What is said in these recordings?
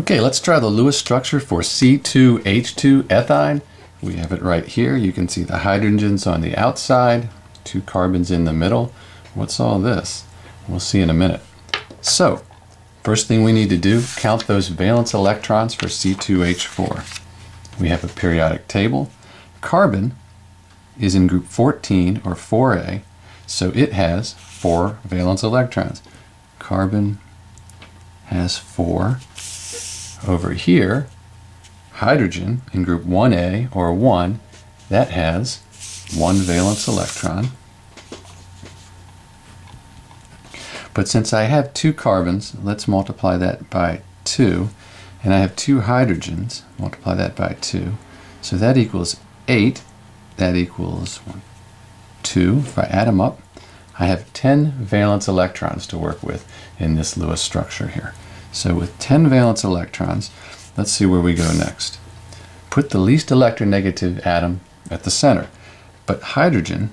Okay, let's try the Lewis structure for C2H2 ethine. We have it right here. You can see the hydrogens on the outside, two carbons in the middle. What's all this? We'll see in a minute. So, first thing we need to do, count those valence electrons for C2H4. We have a periodic table. Carbon is in group 14, or 4A, so it has 4 valence electrons. Carbon has 4. Over here, hydrogen in group 1A, or 1, that has 1 valence electron. But since I have 2 carbons, let's multiply that by 2. And I have 2 hydrogens, multiply that by 2. So that equals 8. That equals 2. If I add them up, I have 10 valence electrons to work with in this Lewis structure here. So with 10 valence electrons, let's see where we go next. Put the least electronegative atom at the center, but hydrogen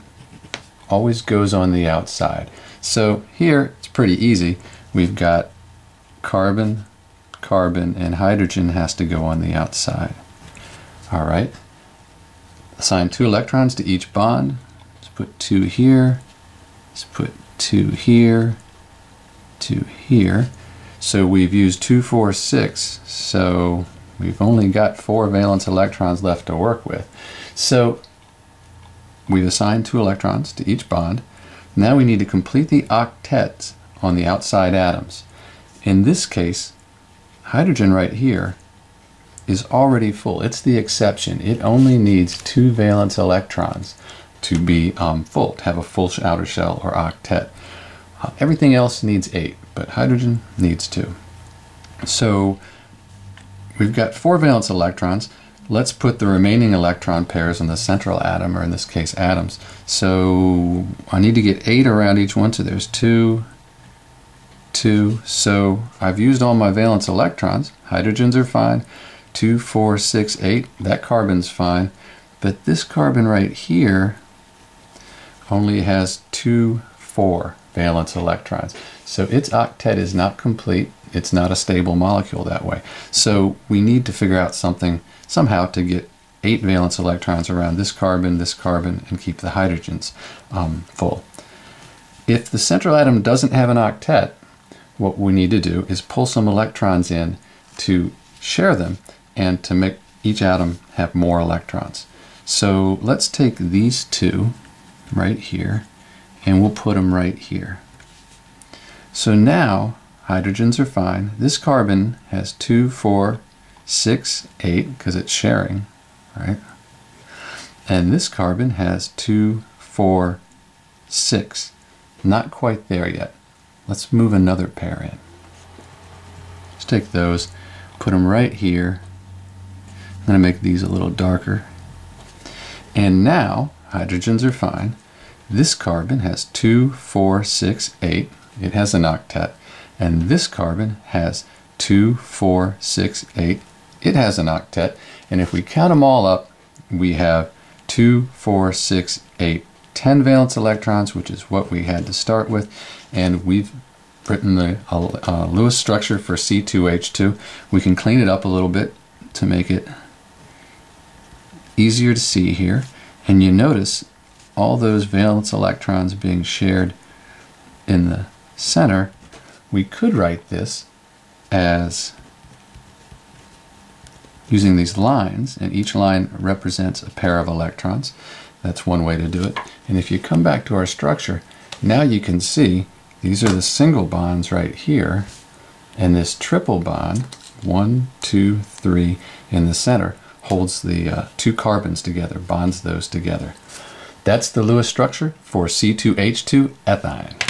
always goes on the outside. So here it's pretty easy. We've got carbon, carbon, and hydrogen has to go on the outside. All right. Assign 2 electrons to each bond. Let's put 2 here. Let's put 2 here. 2 here. So we've used 2, 4, 6, so we've only got 4 valence electrons left to work with. So we've assigned 2 electrons to each bond. Now we need to complete the octets on the outside atoms. In this case, hydrogen right here is already full. It's the exception. It only needs 2 valence electrons to be full, to have a full outer shell or octet. Everything else needs 8, but hydrogen needs 2. So we've got 4 valence electrons. Let's put the remaining electron pairs on the central atom, or in this case atoms. So I need to get 8 around each one, so there's 2, 2. So I've used all my valence electrons. Hydrogens are fine. 2, 4, 6, 8. That carbon's fine. But this carbon right here only has 2, 4. Valence electrons. So its octet is not complete. It's not a stable molecule that way. So we need to figure out something somehow to get 8 valence electrons around this carbon, and keep the hydrogens full. If the central atom doesn't have an octet, what we need to do is pull some electrons in to share them and to make each atom have more electrons. So let's take these 2 right here, and we'll put them right here. So now hydrogens are fine. This carbon has 2, 4, 6, 8, because it's sharing, right? And this carbon has 2, 4, 6. Not quite there yet. Let's move another pair in. Let's take those, put them right here. I'm going to make these a little darker. And now hydrogens are fine. This carbon has 2, 4, 6, 8. It has an octet. And this carbon has 2, 4, 6, 8. It has an octet. And if we count them all up, we have 2, 4, 6, 8, 10 valence electrons, which is what we had to start with. And we've written the Lewis structure for C2H2. We can clean it up a little bit to make it easier to see here. And you notice all those valence electrons being shared in the center. We could write this as using these lines, and each line represents a pair of electrons. That's one way to do it. And if you come back to our structure, now you can see these are the single bonds right here, and this triple bond, 1, 2, 3 in the center, holds the 2 carbons together, bonds those together. That's the Lewis structure for C2H2 ethine.